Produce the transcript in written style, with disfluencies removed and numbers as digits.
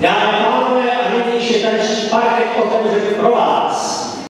Dámy a pánové, a nyní je tady parket otevřený pro vás.